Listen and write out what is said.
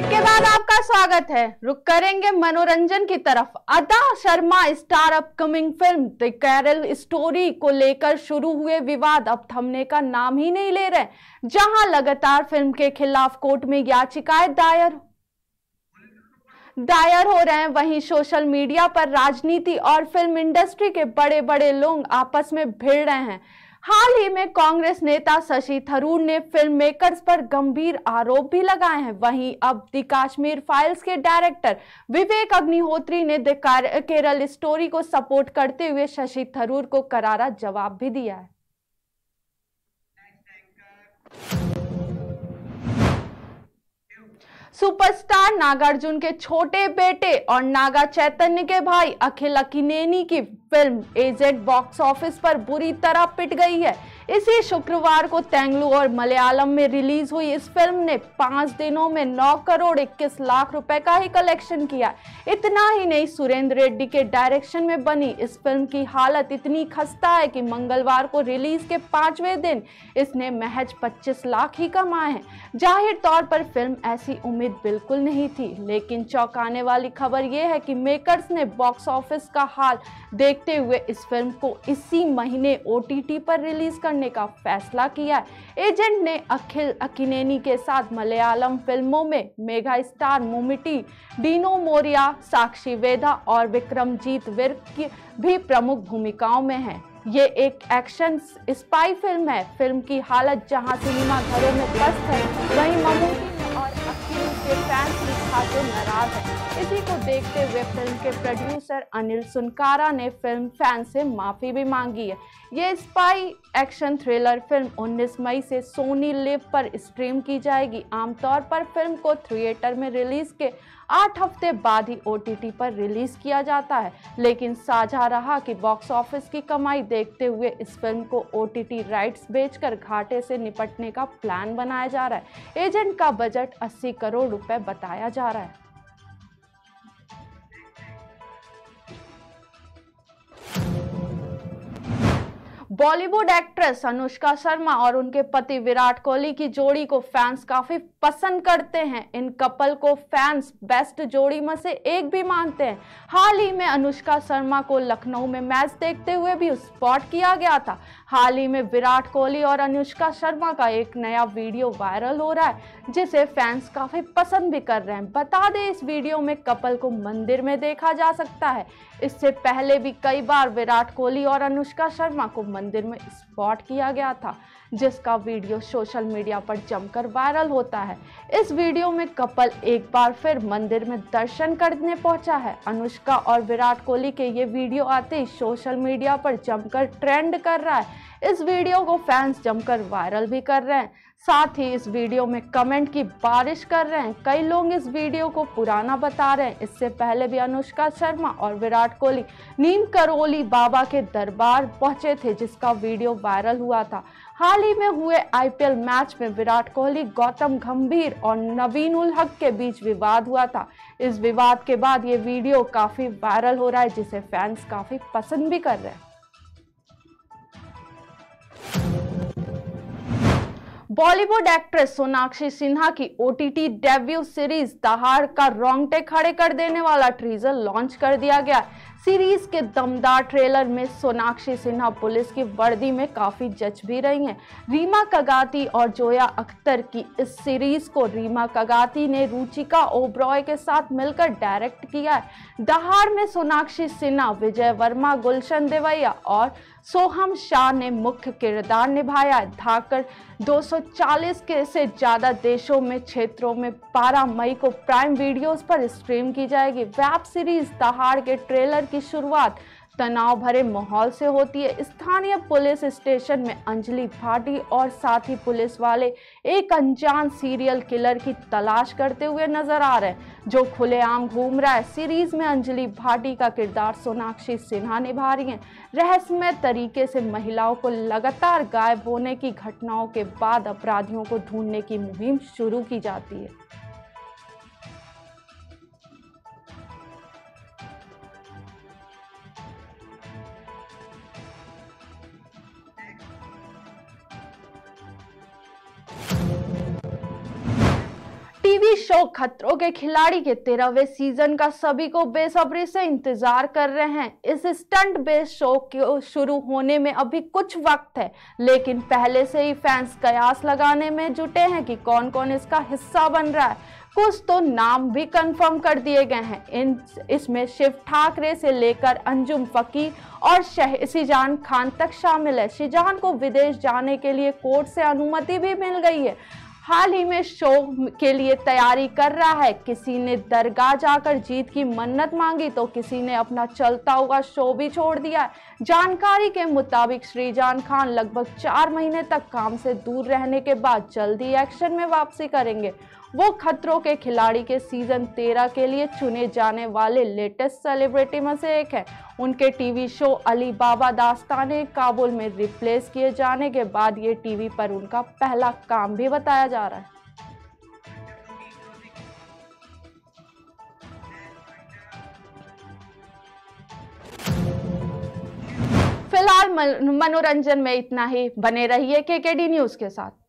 Break के बाद आपका स्वागत है। रुक करेंगे मनोरंजन की तरफ। Adah Sharma star upcoming film the Kerala story को लेकर शुरू हुए विवाद अब थमने का नाम ही नहीं ले रहे, जहां लगातार फिल्म के खिलाफ कोर्ट में याचिकाएं दायर हो रहे हैं। वहीं सोशल मीडिया पर राजनीति और फिल्म इंडस्ट्री के बड़े बड़े लोग आपस में भिड़ रहे हैं। हाल ही में कांग्रेस नेता शशि थरूर ने फिल्म मेकर्स पर गंभीर आरोप भी लगाए हैं। वहीं अब द कश्मीर फाइल्स के डायरेक्टर विवेक अग्निहोत्री ने द केरल स्टोरी को सपोर्ट करते हुए शशि थरूर को करारा जवाब भी दिया है। सुपरस्टार नागार्जुन के छोटे बेटे और नागा चैतन्य के भाई अखिल अकिनेनी की फिल्म एजेंट बॉक्स ऑफिस पर बुरी तरह पिट गई है। इसी शुक्रवार को तेलुगु और मलयालम में रिलीज हुई इस फिल्म ने 5 दिनों में 9 करोड़ 21 लाख रुपए का ही कलेक्शन किया। इतना ही नहीं, सुरेंद्र रेड्डी के डायरेक्शन में बनी इस फिल्म की हालत इतनी खस्ता है कि मंगलवार को रिलीज के 5वें दिन इसने महज 25 लाख ही कमाए हैं। जाहिर तौर पर फिल्म ऐसी उम्मीद बिल्कुल नहीं थी, लेकिन चौंकाने वाली खबर यह है कि मेकर्स ने बॉक्स ऑफिस का हाल देखते हुए इस फिल्म को इसी महीने OTT पर रिलीज करने का फैसला किया। एजेंट ने अखिल अकिनेनी के साथ मलयालम फिल्मों में मेगा स्टार मुमिटी डीनो मोरिया, साक्षी वेदा और विक्रमजीत विर्क की भी प्रमुख भूमिकाओं में हैं। ये एक एक्शन स्पाई फिल्म है। फिल्म की हालत जहां सिनेमा घरों में बस्त है, वहीं ममूटी और अखिल के फैंस भी खासे नाराज है। इसी को देखते हुए फिल्म के प्रोड्यूसर अनिल सुनकारा ने फिल्म फैन से माफ़ी भी मांगी है। ये स्पाई एक्शन थ्रिलर फिल्म 19 मई से सोनी लेप पर स्ट्रीम की जाएगी। आमतौर पर फिल्म को थिएटर में रिलीज़ के 8 हफ्ते बाद ही OTT पर रिलीज़ किया जाता है, लेकिन साझा रहा कि बॉक्स ऑफिस की कमाई देखते हुए इस फिल्म को OTT राइट्स बेचकर घाटे से निपटने का प्लान बनाया जा रहा है। एजेंट का बजट 80 करोड़ रुपए बताया जा रहा है। बॉलीवुड एक्ट्रेस अनुष्का शर्मा और उनके पति विराट कोहली की जोड़ी को फैंस काफ़ी पसंद करते हैं। इन कपल को फैंस बेस्ट जोड़ी में से एक भी मानते हैं। हाल ही में अनुष्का शर्मा को लखनऊ में मैच देखते हुए भी स्पॉट किया गया था। हाल ही में विराट कोहली और अनुष्का शर्मा का एक नया वीडियो वायरल हो रहा है, जिसे फैंस काफ़ी पसंद भी कर रहे हैं। बता दें, इस वीडियो में कपल को मंदिर में देखा जा सकता है। इससे पहले भी कई बार विराट कोहली और अनुष्का शर्मा को मंदिर में स्पॉट किया गया था, जिसका वीडियो सोशल मीडिया पर जमकर वायरल होता है। इस वीडियो में कपल एक बार फिर मंदिर में दर्शन करने पहुंचा है। अनुष्का और विराट कोहली के ये वीडियो आते ही सोशल मीडिया पर जमकर ट्रेंड कर रहा है। इस वीडियो को फैंस जमकर वायरल भी कर रहे हैं, साथ ही इस वीडियो में कमेंट की बारिश कर रहे हैं। कई लोग इस वीडियो को पुराना बता रहे हैं। इससे पहले भी अनुष्का शर्मा और विराट कोहली नीम करोली बाबा के दरबार पहुंचे थे, जिसका वीडियो वायरल हुआ था। हाल ही में हुए IPL मैच में विराट कोहली, गौतम गंभीर और नवीन उल हक के बीच विवाद हुआ था। इस विवाद के बाद ये वीडियो काफ़ी वायरल हो रहा है, जिसे फैंस काफ़ी पसंद भी कर रहे हैं। बॉलीवुड एक्ट्रेस सोनाक्षी सिन्हा की OTT डेब्यू सीरीज दहाड़ का रोंगटे खड़े कर देने वाला ट्रीजर लॉन्च कर दिया गया। सीरीज के दमदार ट्रेलर में सोनाक्षी सिन्हा पुलिस की वर्दी में काफ़ी जच भी रही हैं। रीमा कागती और जोया अख्तर की इस सीरीज़ को रीमा कागती ने रुचिका ओब्रॉय के साथ मिलकर डायरेक्ट किया है। दहाड़ में सोनाक्षी सिन्हा, विजय वर्मा, गुलशन देवैया और सोहम शाह ने मुख्य किरदार निभाया है। धाकर 240 से ज़्यादा देशों में क्षेत्रों में 12 मई को प्राइम वीडियोज़ पर स्ट्रीम की जाएगी। वेब सीरीज़ दहाड़ के ट्रेलर की शुरुआत तनाव भरे माहौल से होती है। स्थानीय पुलिस स्टेशन में अंजलि भाटी और साथी पुलिस वाले एक अनजान सीरियल किलर की तलाश करते हुए नजर आ रहे हैं, जो खुलेआम घूम रहा है। सीरीज में अंजलि भाटी का किरदार सोनाक्षी सिन्हा निभा रही हैं। रहस्यमय तरीके से महिलाओं को लगातार गायब होने की घटनाओं के बाद अपराधियों को ढूंढने की मुहिम शुरू की जाती है। शो खतरों के खिलाड़ी के 13वें सीजन का सभी को बेसब्री से इंतजार कर रहे हैं। इस स्टंट बेस्ड शो के शुरू होने में अभी कुछ वक्त है, लेकिन पहले से ही फैंस कयास लगाने में जुटे हैं कि कौन कौन इसका हिस्सा बन रहा है। कुछ तो नाम भी कंफर्म कर दिए गए हैं। इसमें शिव ठाकरे से लेकर अंजुम फकीर और शिजान खान तक शामिल है। शिजान को विदेश जाने के लिए कोर्ट से अनुमति भी मिल गई है। हाल ही में शो के लिए तैयारी कर रहा है। किसी ने दरगाह जाकर जीत की मन्नत मांगी तो किसी ने अपना चलता हुआ शो भी छोड़ दिया है। जानकारी के मुताबिक श्रीजान खान लगभग 4 महीने तक काम से दूर रहने के बाद जल्दी एक्शन में वापसी करेंगे। वो खतरों के खिलाड़ी के सीज़न 13 के लिए चुने जाने वाले लेटेस्ट सेलिब्रिटी में से एक है। उनके TV show Ali Baba Dastaane Kabul में रिप्लेस किए जाने के बाद ये टीवी पर उनका पहला काम भी बताया जा रहा है। फिलहाल मनोरंजन में इतना ही। बने रहिए केकेडी न्यूज़ के साथ।